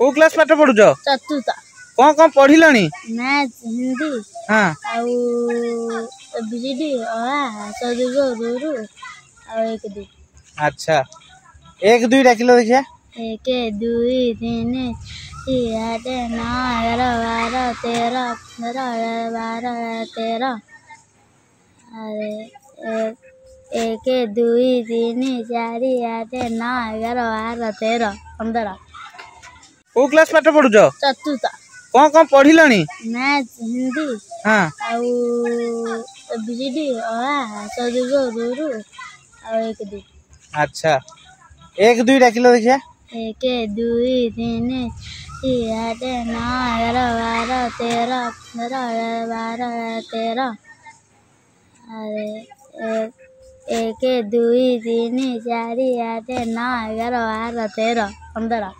को क्लास पाठ पढुछ चतुर्थ कोन कोन पढिलणी मैथ हिंदी हां आ बीडी आ सदुगो रुरु आ एक दु अच्छा एक दु राखिलो देखिया 1 2 3 4 8 9 10 11 12 13 14 12 13 अरे 1 2 3 4 8 9 11 12 13 15 को क्लास पाठ पढुछ चतुर्थ कोन कोन पढिलणी मैथ हिंदी हां आ बीडी आ सदुगो रुरु आ एक दु अच्छा एक दु राखिलो देखिया 1 2 3 4 8 9 11 12 13 14 12 13 अरे 1 2 3 4 8 9 11 12 13 15